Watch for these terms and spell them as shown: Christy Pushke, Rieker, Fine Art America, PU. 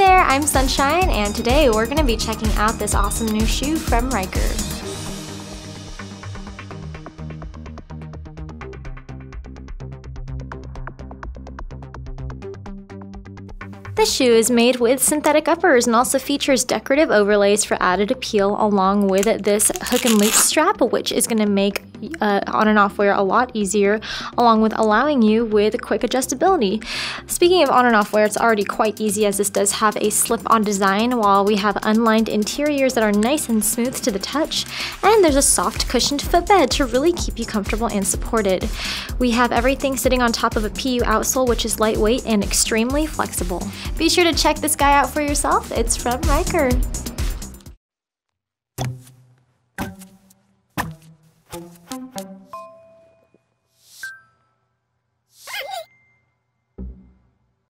Hi there, I'm Sunshine, and today we're going to be checking out this awesome new shoe from Rieker. This shoe is made with synthetic uppers and also features decorative overlays for added appeal along with this hook and loop strap, which is going to make on and off wear a lot easier, along with allowing you with quick adjustability. Speaking of on and off wear, it's already quite easy as this does have a slip-on design, while we have unlined interiors that are nice and smooth to the touch, and there's a soft cushioned footbed to really keep you comfortable and supported. We have everything sitting on top of a PU outsole, which is lightweight and extremely flexible. Be sure to check this guy out for yourself. It's from Rieker.